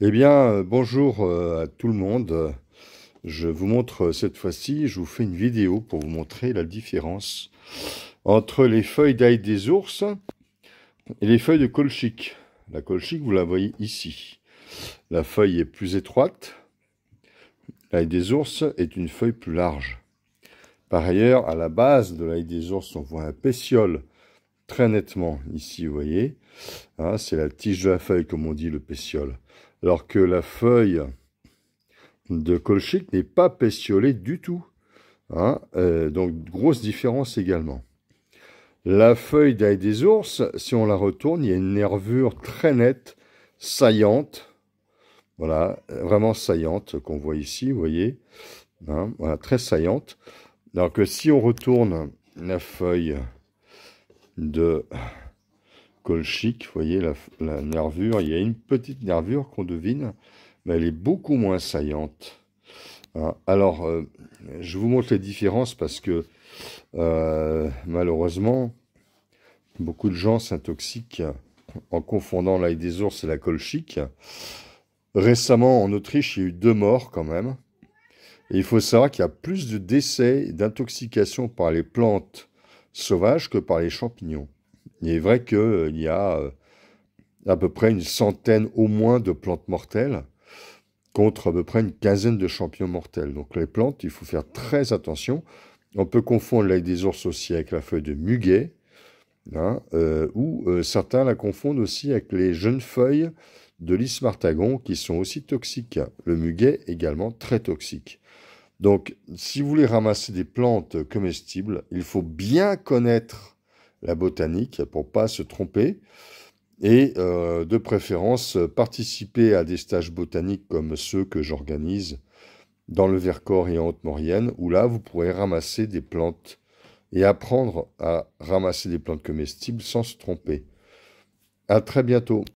Eh bien, bonjour à tout le monde. Je vous montre cette fois-ci, je vous fais une vidéo pour vous montrer la différence entre les feuilles d'ail des ours et les feuilles de colchique. La colchique, vous la voyez ici. La feuille est plus étroite. L'ail des ours est une feuille plus large. Par ailleurs, à la base de l'ail des ours, on voit un pétiole très nettement ici, vous voyez. Hein, c'est la tige de la feuille, comme on dit, le pétiole. Alors que la feuille de colchique n'est pas pétiolée du tout. Hein, donc, grosse différence également. La feuille d'ail des ours, si on la retourne, il y a une nervure très nette, saillante. Voilà, vraiment saillante, qu'on voit ici, vous voyez. Hein, voilà, très saillante. Alors que si on retourne la feuille de colchique, vous voyez la nervure, il y a une petite nervure qu'on devine, mais elle est beaucoup moins saillante. Alors, je vous montre les différences parce que malheureusement, beaucoup de gens s'intoxiquent en confondant l'ail des ours et la colchique. Récemment, en Autriche, il y a eu 2 morts quand même. Et il faut savoir qu'il y a plus de décès d'intoxication par les plantes sauvages que par les champignons. Il est vrai qu'il y a à peu près 100 au moins de plantes mortelles contre à peu près 15 de champignons mortels. Donc les plantes, il faut faire très attention. On peut confondre l'ail des ours aussi avec la feuille de muguet, hein, ou certains la confondent aussi avec les jeunes feuilles de l'ismartagon qui sont aussi toxiques. Le muguet également très toxique. Donc, si vous voulez ramasser des plantes comestibles, il faut bien connaître la botanique pour ne pas se tromper et de préférence participer à des stages botaniques comme ceux que j'organise dans le Vercors et en Haute-Maurienne, où là, vous pourrez ramasser des plantes et apprendre à ramasser des plantes comestibles sans se tromper. À très bientôt.